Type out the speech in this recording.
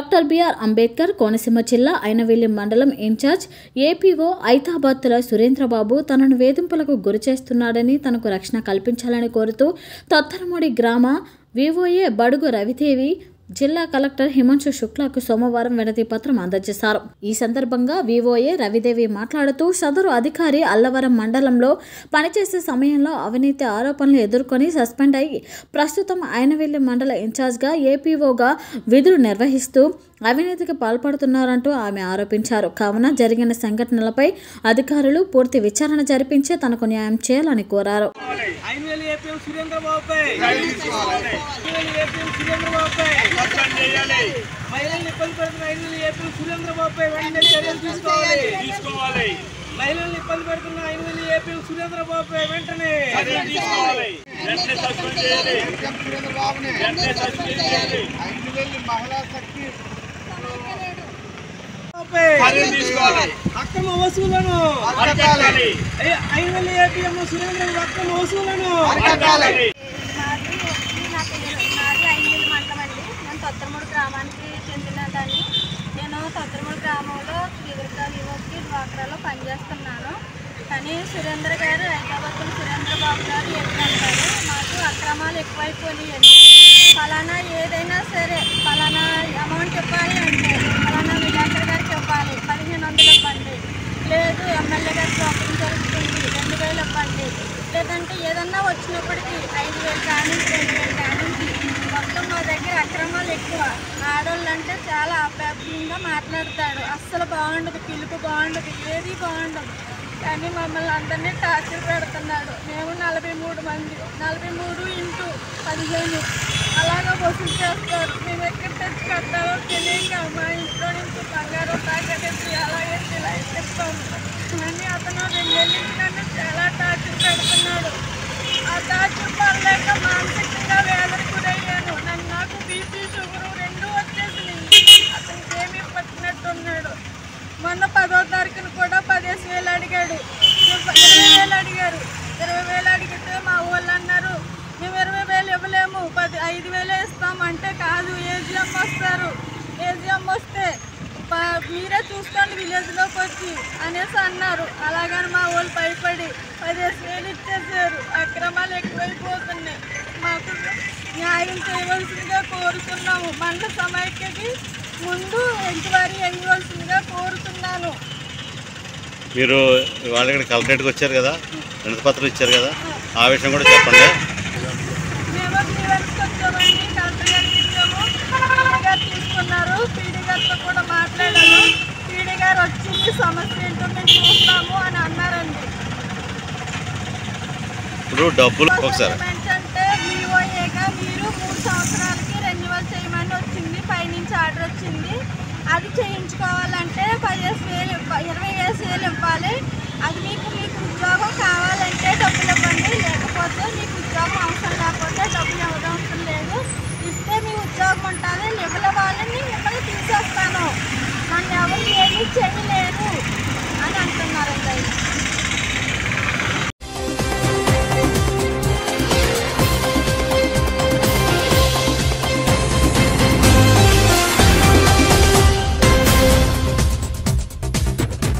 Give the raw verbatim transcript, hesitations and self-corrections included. Doctor BR Ambedkar Konaseema జిల్లా ఐనవెల్లి మండలం incharge APO ఐతాబాత్తుల Surendra Babu తనను వేధింపులకు గురిచేస్తున్నాడని తనకు రక్షణ కల్పించాలని కోరుతూ తత్తరమూడి గ్రామ వివోఏ బడుగు రవిదేవి జిల్లా కలెక్టర్ హిమాంశు శుక్లాకు సోమవారం వినతి పత్రం అందజేశారు. ఈ సందర్భంగా వివోఏ రవిదేవి మాట్లాడుతూ సదరు అధికారి అల్లవరం మండలంలో పనిచేసే సమయంలో అవినీతి ఆరోపణలు ఎదుర్కొని సస్పెండ్ అయి ప్రస్తుతం ఐనవెల్లి మండల ఇన్ఛార్జ్గా ఏపీఓగా విధులు నిర్వహిస్తూ అవినీతికి పాల్పడుతున్నారంటూ ఆమె ఆరోపించారు. కావున జరిగిన సంఘటనలపై అధికారులు పూర్తి విచారణ జరిపించి తనకు న్యాయం చేయాలని కోరారు. महिला निपल पर महिला एपी सुरेंद्र बाबू पे वेंटने चर्यलु तीसुकोवाली तीसुकोवाली महिला निपल पर महिला एपी सुरेंद्र बाबू पे वेंटने चर्यलु तीसुकोवाली वेंटने सस्पेंड చేయాలి सुरेंद्र बाबू ने वेंटने सस्पेंड చేయాలి ఐనవెల్లి మహిళా శక్తి पे చర్యలు తీసుకోవాలి అక్రమ వసూలను అరికట్టాలి ఐనవెల్లి ఏపీ అమ్మ సురేంద్ర బాబు అక్రమ వసూలను అరికట్టాలి తొత్తరమూడు గ్రామానికి చెందినదాన్ని. నేను తొత్తరమూడు గ్రామంలో వివిధ యువకి డ్వాక్రాలో పనిచేస్తున్నాను. కానీ సురేంద్ర గారు హైదరాబాద్లో సురేంద్ర బాబు గారు ఎప్పుడంటారు మాకు అక్రమాలు ఎక్కువైపోయాయి, ఫలానా ఏదైనా సరే ఫలానా అమౌంట్ ఇవ్వాలి అంటే ఫలానా విలాసర్ గారికి ఇవ్వాలి, పదిహేను వందలు ఇవ్వండి, లేదు ఎమ్మెల్యే గారి ప్రాబ్లం జరుగుతుంది రెండు వేలు ఇవ్వండి, లేదంటే ఏదన్నా వచ్చినప్పటికీ ఐదు వేలు కానీ రెండు వేలు కానీ మొత్తం మా దగ్గర అక్రమాలు ఎక్కువ. ఆడవాళ్ళంటే చాలా అభ్యాసంగా మాట్లాడతాడు, అస్సలు బాగుండదు, పిలుపు బాగుండదు, ఏది బాగుండదు. కానీ మమ్మల్ని అందరినీ టార్చర్ పెడుతున్నాడు. మేము నలభై మూడు మంది నలభై మూడు ఇంటూ పదిహేను అలాగా వసూలు చేస్తారు. మేము ఎక్కడ తెచ్చి కట్టాలో తెలియక మా ఇంట్లో నుంచి బంగారం తాకటేసి అలాగే ఇలా ఇస్తాము. కానీ అతను రెండు వెళ్ళిందంటే చాలా టార్చర్ పెడుతున్నాడు. ఆ టార్చర్ పడలేక మానసికంగా వేదన గురయ్యాను. నన్ను నాకు బీపీ షుగరు రెండూ వచ్చేసినాయి. అతనికి ఏమీ పట్టినట్టున్నాడు. మొన్న పదో తారీఖున కూడా పదిహేను వేలు అడిగాడు, ఇరవై వేలు అడిగారు. ఇరవై వేలు అడిగితే మా వాళ్ళు అన్నారు మేము ఇరవై వేలు ఇవ్వలేము, పది ఐదు వేలే ఇస్తామంటే కాదు ఏజిఎం వస్తారు, ఏజిఎం వస్తే మీరే చూసుకోండి విలేజ్లోకి వచ్చి అనేసి అన్నారు. అలాగని మా వాళ్ళు భయపడి పదిహేను వేలు ఇచ్చేసారు. అక్రమాలు ఎక్కువైపోతున్నాయి. మాకు న్యాయం చేయవలసిందిగా కోరుతున్నాము. మండల సమైక్యకి ముందు ఎంక్వైరీ చేయవలసిందిగా కోరుతున్నాను. మీరు వాళ్ళ ఇక్కడ కలెక్టరేట్కి వచ్చారు కదా, వినతి పత్రం ఇచ్చారు కదా, ఆ విషయం కూడా చెప్పండి. మేము త్రీవర్స్కి వచ్చామండి, కలెక్టర్ గారికి ఇచ్చాము, పీడీ గారు తీసుకున్నారు, పీడీ గారితో కూడా మాట్లాడాము. పీడీ గారు వచ్చింది సమస్య ఏంటో మేము చూస్తాము అని అన్నారండి. ఇప్పుడు డబ్బులు ఒకసారి అంటే వివోఏగా మీరు మూడు సంవత్సరాలకి రెన్యువల్ చేయమని వచ్చింది, పైనుంచి ఆర్డర్ వచ్చింది. అది చేయించుకోవాలంటే పదిహేను వేలు ఇరవై ఏడు వేలు ఇవ్వాలి. అది మీకు మీకు ఉద్యోగం కావాలంటే డబ్బులు ఇవ్వండి, లేకపోతే మీకు ఉద్యోగం అవసరం లేకపోతే డబ్బులు ఇవ్వడం అవసరం లేదు, ఇస్తే మీ ఉద్యోగం ఉంటుంది, ఇవ్వని వాళ్ళని మిమ్మల్ని తీసేస్తాను, నన్ను ఎవరు ఏమి